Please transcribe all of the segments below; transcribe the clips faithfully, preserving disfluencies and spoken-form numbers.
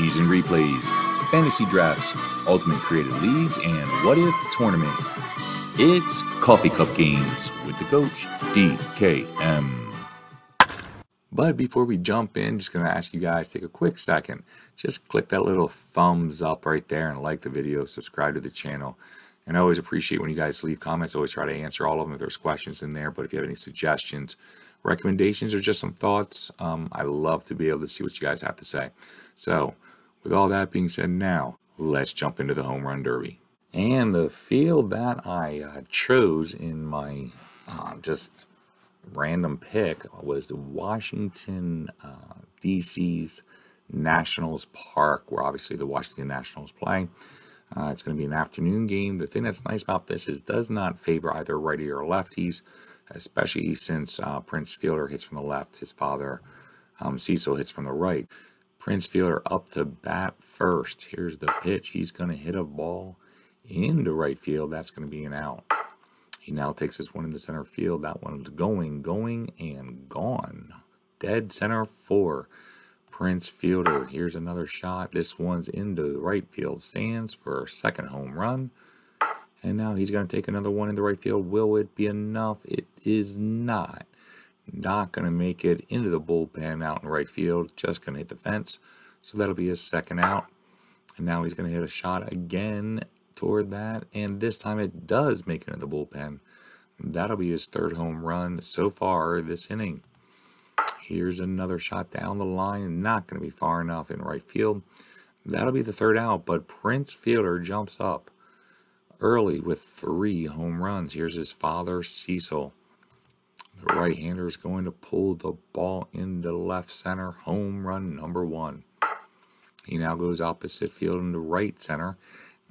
season replays, fantasy drafts, ultimate creative leagues, and what-if tournaments. It's Coffee Cup Games with the Coach D K M. But before we jump in, just going to ask you guys, take a quick second. Just click that little thumbs up right there and like the video, subscribe to the channel. And I always appreciate when you guys leave comments. I always try to answer all of them if there's questions in there. But if you have any suggestions, recommendations, or just some thoughts, um, I love to be able to see what you guys have to say. So with all that being said, now let's jump into the home run derby. And the field that I uh, chose in my uh, just random pick was the Washington, uh, D C's Nationals Park, where obviously the Washington Nationals play. Uh, it's going to be an afternoon game. The thing that's nice about this is it does not favor either righty or lefties, especially since uh, Prince Fielder hits from the left. His father, um, Cecil, hits from the right. Prince Fielder up to bat first. Here's the pitch. He's going to hit a ball into right field. That's going to be an out. He now takes this one in the center field. That one's going, going, and gone. Dead center for Prince Fielder. Here's another shot. This one's into the right field stands for a second home run. And now he's going to take another one in the right field. Will it be enough? It is not. Not going to make it into the bullpen out in right field. Just going to hit the fence. So that'll be his second out. And now he's going to hit a shot again toward that. And this time it does make it into the bullpen. That'll be his third home run so far this inning. Here's another shot down the line. Not going to be far enough in right field. That'll be the third out, but Prince Fielder jumps up early with three home runs. Here's his father, Cecil. The right-hander is going to pull the ball into left center. Home run number one. He now goes opposite field into right center.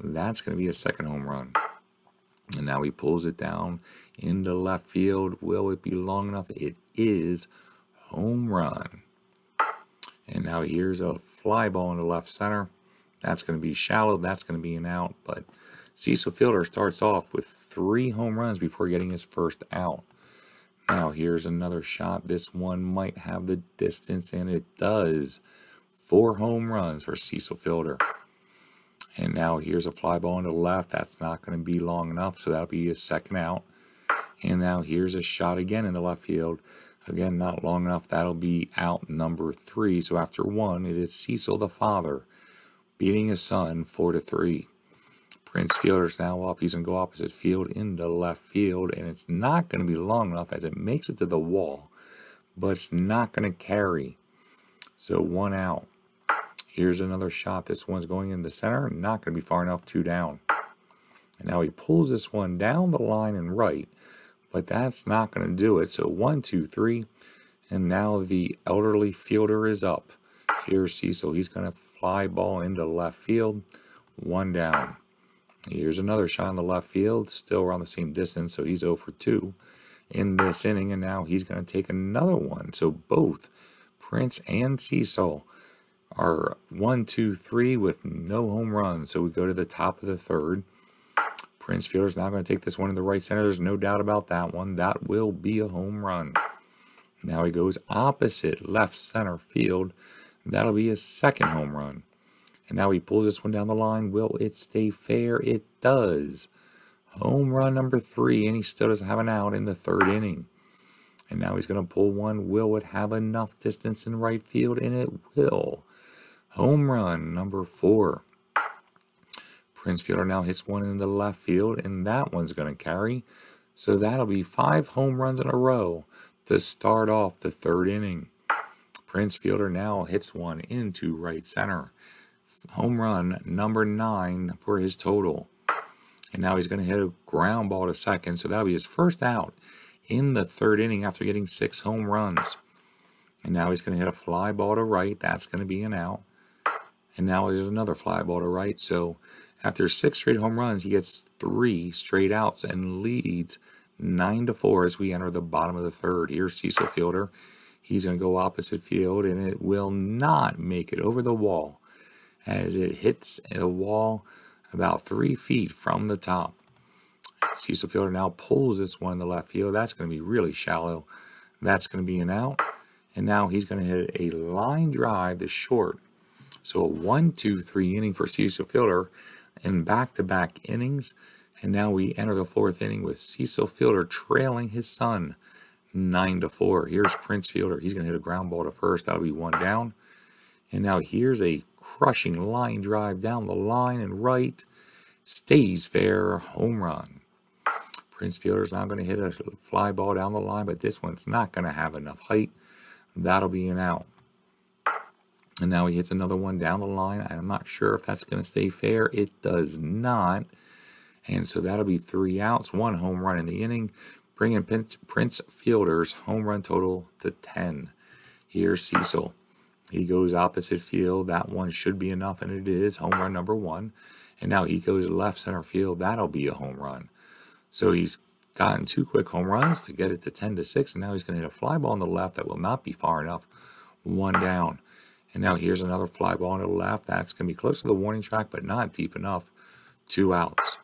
That's going to be a second home run. And now he pulls it down into left field. Will it be long enough? It is. Home run. And now here's a fly ball into left center. That's going to be shallow. That's going to be an out. But Cecil Fielder starts off with three home runs before getting his first out. Now here's another shot. This one might have the distance, and it does. Four home runs for Cecil Fielder. And now here's a fly ball into left. That's not going to be long enough, so that'll be his second out. And now here's a shot again in the left field. Again, not long enough. That'll be out number three. So after one, it is Cecil the father beating his son four to three. Prince Fielder's now up. He's going to go opposite field into left field. And it's not going to be long enough as it makes it to the wall. But it's not going to carry. So one out. Here's another shot. This one's going in the center. Not going to be far enough. Two down. And now he pulls this one down the line and right. But that's not going to do it. So one, two, three. And now the elderly fielder is up. Here's Cecil. He's going to fly ball into left field. One down. Here's another shot in the left field. Still around the same distance. So he's oh for two in this inning. And now he's going to take another one. So both Prince and Cecil are one, two, three with no home run. So we go to the top of the third. Prince Fielder's now going to take this one in the right center. There's no doubt about that one. That will be a home run. Now he goes opposite left center field. That'll be his second home run. And now he pulls this one down the line. Will it stay fair? It does. Home run number three, and he still doesn't have an out in the third inning. And now he's going to pull one. Will it have enough distance in right field? And it will. Home run number four. Prince Fielder now hits one in the left field, and that one's going to carry. So that'll be five home runs in a row to start off the third inning. Prince Fielder now hits one into right center. Home run number nine for his total. And now he's going to hit a ground ball to second. So that'll be his first out in the third inning after getting six home runs. And now he's going to hit a fly ball to right. That's going to be an out. And now there's another fly ball to right. So after six straight home runs, he gets three straight outs and leads nine to four as we enter the bottom of the third. Here's Cecil Fielder. He's going to go opposite field, and it will not make it over the wall as it hits a wall about three feet from the top. Cecil Fielder now pulls this one in the left field. That's going to be really shallow. That's going to be an out. And now he's going to hit a line drive to short. So a one, two, three inning for Cecil Fielder in back-to-back innings. And now we enter the fourth inning with Cecil Fielder trailing his son nine to four. Here's Prince Fielder. He's going to hit a ground ball to first. That'll be one down. And now here's a crushing line drive down the line and right. Stays fair, home run. Prince Fielder's now going to hit a fly ball down the line, but this one's not going to have enough height. That'll be an out. And now he hits another one down the line. I'm not sure if that's going to stay fair. It does not. And so that'll be three outs, one home run in the inning, bringing Prince Fielder's home run total to ten. Here's Cecil. He goes opposite field. That one should be enough, and it is home run number one. And now he goes left center field. That'll be a home run. So he's gotten two quick home runs to get it to ten to six, and now he's going to hit a fly ball on the left that will not be far enough. One down. And now here's another fly ball on the left. That's going to be close to the warning track, but not deep enough. Two outs.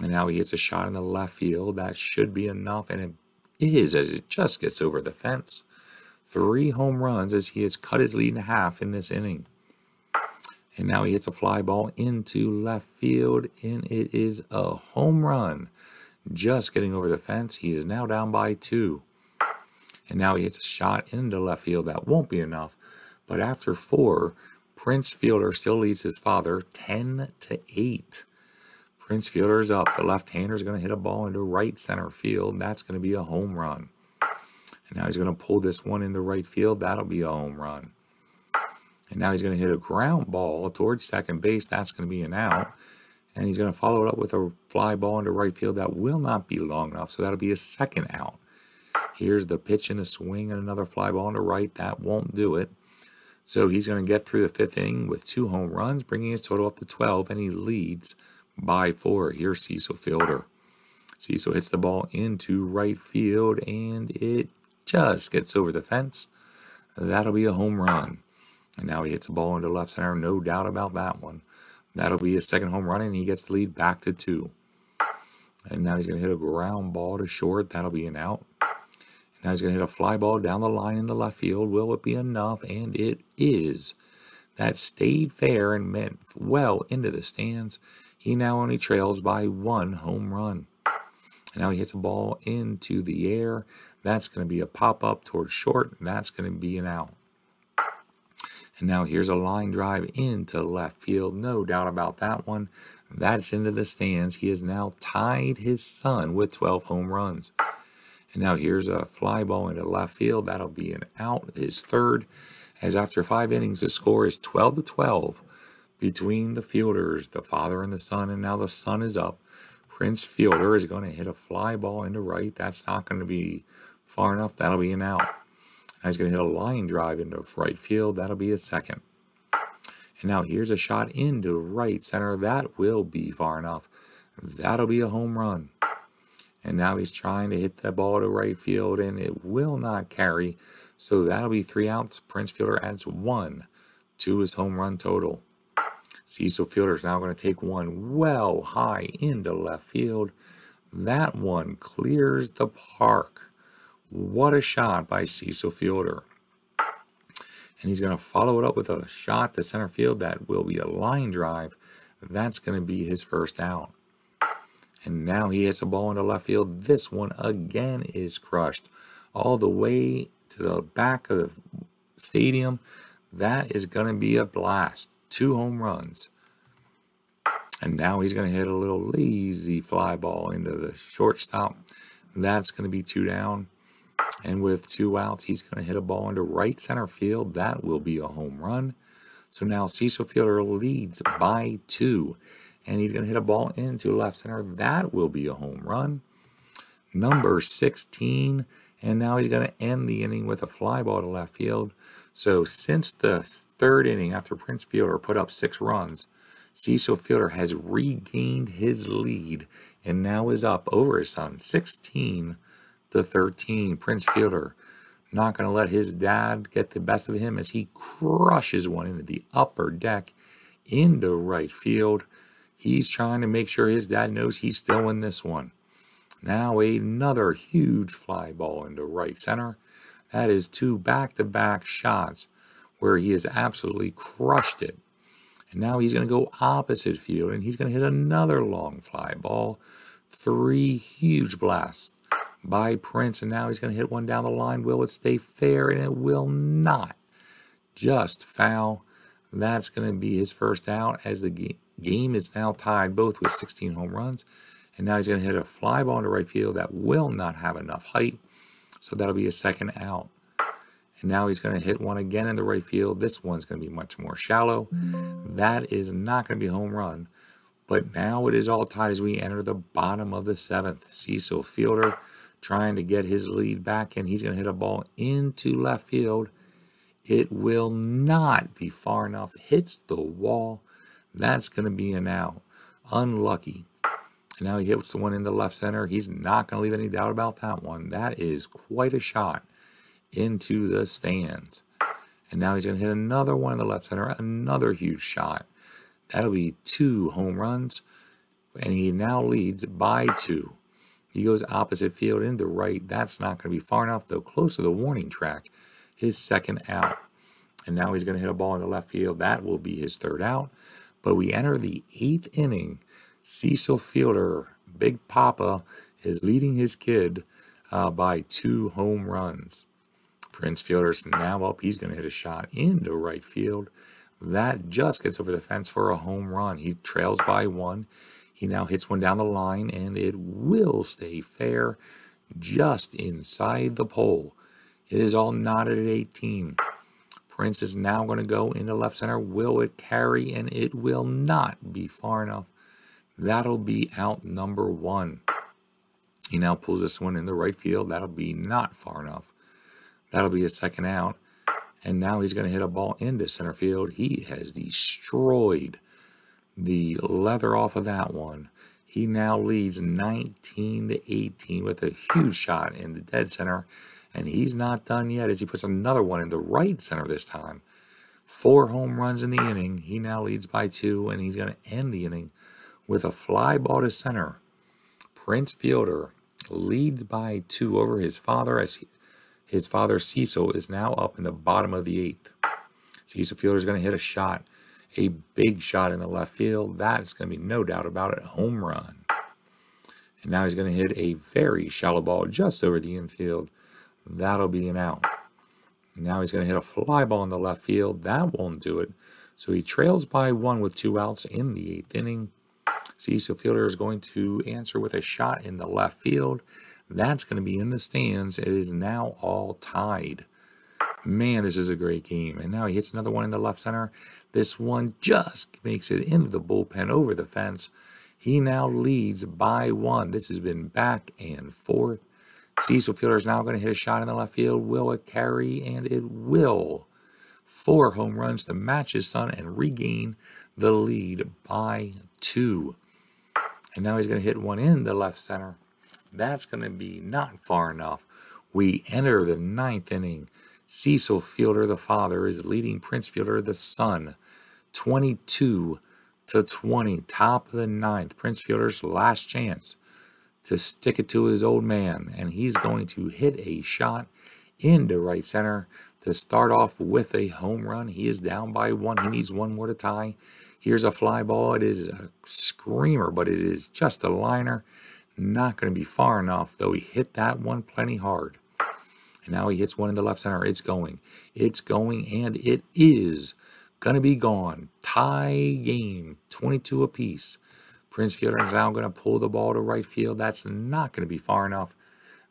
And now he hits a shot in the left field. That should be enough, and it is, as it just gets over the fence. Three home runs as he has cut his lead in half in this inning. And now he hits a fly ball into left field, and it is a home run. Just getting over the fence. He is now down by two. And now he hits a shot into left field. That won't be enough. But after four, Prince Fielder still leads his father ten to eight. Prince Fielder is up. The left-hander is going to hit a ball into right center field. That's going to be a home run. And now he's going to pull this one into right field. That'll be a home run. And now he's going to hit a ground ball towards second base. That's going to be an out. And he's going to follow it up with a fly ball into right field. That will not be long enough, so that'll be a second out. Here's the pitch and the swing and another fly ball into right. That won't do it. So he's going to get through the fifth inning with two home runs, bringing his total up to twelve, and he leads by four. Here's Cecil Fielder. Cecil hits the ball into right field, and it just gets over the fence. That'll be a home run. And now he hits a ball into left center. No doubt about that one. That'll be his second home run, and he gets the lead back to two. And now he's going to hit a ground ball to short. That'll be an out. And now he's going to hit a fly ball down the line in the left field. Will it be enough? And it is. That stayed fair and went well into the stands. He now only trails by one home run. And now he hits a ball into the air. That's going to be a pop-up towards short. That's going to be an out. And now here's a line drive into left field. No doubt about that one. That's into the stands. He has now tied his son with twelve home runs. And now here's a fly ball into left field. That'll be an out, his third. As after five innings, the score is twelve to twelve between the Fielders, the father and the son. And now the son is up. Prince Fielder is going to hit a fly ball into right. That's not going to be far enough. That'll be an out. Now he's going to hit a line drive into right field. That'll be a second. And now here's a shot into right center. That will be far enough. That'll be a home run. And now he's trying to hit that ball to right field, and it will not carry. So that'll be three outs. Prince Fielder adds one to his home run total. Cecil Fielder is now going to take one well high into left field. That one clears the park. What a shot by Cecil Fielder. And he's going to follow it up with a shot to center field. That will be a line drive. That's going to be his first out. And now he hits a ball into left field. This one again is crushed all the way to the back of the stadium. That is going to be a blast. Two home runs. And now he's going to hit a little lazy fly ball into the shortstop. That's going to be two down. And with two outs, he's going to hit a ball into right center field. That will be a home run. So now Cecil Fielder leads by two. And he's going to hit a ball into left center. That will be a home run. Number sixteen. And now he's going to end the inning with a fly ball to left field. So since the third inning, after Prince Fielder put up six runs, Cecil Fielder has regained his lead and now is up over his son, sixteen to thirteen. Prince Fielder not going to let his dad get the best of him as he crushes one into the upper deck into right field. He's trying to make sure his dad knows he's still in this one. Now another huge fly ball into right center. That is two back-to-back shots where he has absolutely crushed it. And now he's going to go opposite field, and he's going to hit another long fly ball. Three huge blasts by Prince, and now he's going to hit one down the line. Will it stay fair? And it will not. Just foul. That's going to be his first out, as the game, game is now tied, both with sixteen home runs. And now he's going to hit a fly ball into right field that will not have enough height. So that'll be a second out. And now he's going to hit one again in the right field. This one's going to be much more shallow. That is not going to be a home run. But now it is all tied as we enter the bottom of the seventh. Cecil Fielder trying to get his lead back, and he's going to hit a ball into left field. It will not be far enough. Hits the wall. That's going to be an out. Unlucky. And now he hits the one in the left center. He's not going to leave any doubt about that one. That is quite a shot into the stands. And now he's going to hit another one in the left center. Another huge shot. That'll be two home runs. And he now leads by two. He goes opposite field into right. That's not going to be far enough, though close to the warning track. His second out. And now he's going to hit a ball in the left field. That will be his third out. But we enter the eighth inning. Cecil Fielder, Big Papa, is leading his kid uh, by two home runs. Prince Fielder's now up. He's going to hit a shot into right field. That just gets over the fence for a home run. He trails by one. He now hits one down the line, and it will stay fair just inside the pole. It is all knotted at eighteen. Prince is now going to go into left center. Will it carry? And it will not be far enough. That'll be out number one. He now pulls this one in the right field. That'll be not far enough. That'll be his second out. And now he's going to hit a ball into center field. He has destroyed the leather off of that one. He now leads nineteen to eighteen with a huge shot in the dead center. And he's not done yet, as he puts another one in the right center this time. Four home runs in the inning. He now leads by two, and he's going to end the inning with a fly ball to center. Prince Fielder leads by two over his father, as he, his father Cecil is now up in the bottom of the eighth. Cecil Fielder is going to hit a shot, a big shot in the left field. That is going to be no doubt about it, home run. And now he's going to hit a very shallow ball just over the infield. That'll be an out. Now he's going to hit a fly ball in the left field. That won't do it. So he trails by one with two outs in the eighth inning. Cecil Fielder is going to answer with a shot in the left field. That's going to be in the stands. It is now all tied. Man, this is a great game. And now he hits another one in the left center. This one just makes it into the bullpen over the fence. He now leads by one. This has been back and forth. Cecil Fielder is now going to hit a shot in the left field. Will it carry? And it will. Four home runs to match his son and regain the lead by two. And now he's going to hit one in the left center. That's going to be not far enough. We enter the ninth inning. Cecil Fielder, the father, is leading Prince Fielder, the son, twenty-two to twenty. Top of the ninth. Prince Fielder's last chance to stick it to his old man, and he's going to hit a shot into right center to start off with a home run. He is down by one. He needs one more to tie. Here's a fly ball. It is a screamer, but it is just a liner. Not going to be far enough, though he hit that one plenty hard. And now he hits one in the left center. It's going. It's going, and it is going to be gone. Tie game, twenty-two apiece. Prince Fielder is now going to pull the ball to right field. That's not going to be far enough.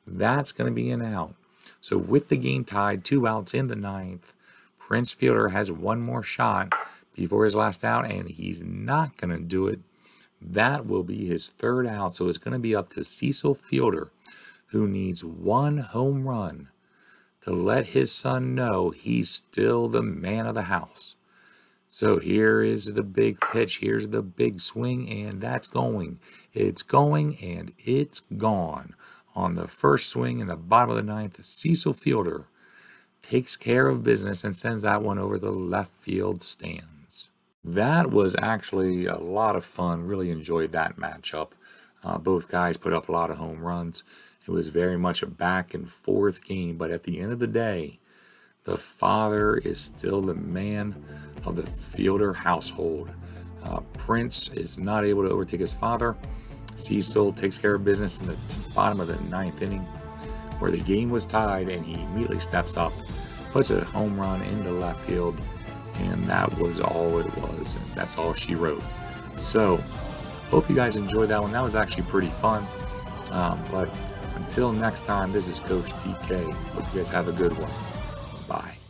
That's going to be an out. So with the game tied, two outs in the ninth, Prince Fielder has one more shot before his last out, and he's not going to do it. That will be his third out. So it's going to be up to Cecil Fielder, who needs one home run to let his son know he's still the man of the house. So here is the big pitch. Here's the big swing, and that's going. It's going, and it's gone. On the first swing in the bottom of the ninth, Cecil Fielder takes care of business and sends that one over the left field stands. That was actually a lot of fun. Really enjoyed that matchup. Uh, both guys put up a lot of home runs. It was very much a back and forth game, but at the end of the day, The father is still the man of the Fielder household. Uh, Prince is not able to overtake his father. Cecil takes care of business in the bottom of the ninth inning, where the game was tied, and he immediately steps up, puts a home run into left field, and that was all it was, and that's all she wrote. So, hope you guys enjoyed that one. That was actually pretty fun. Um, but until next time, this is Coach D K. Hope you guys have a good one. Bye.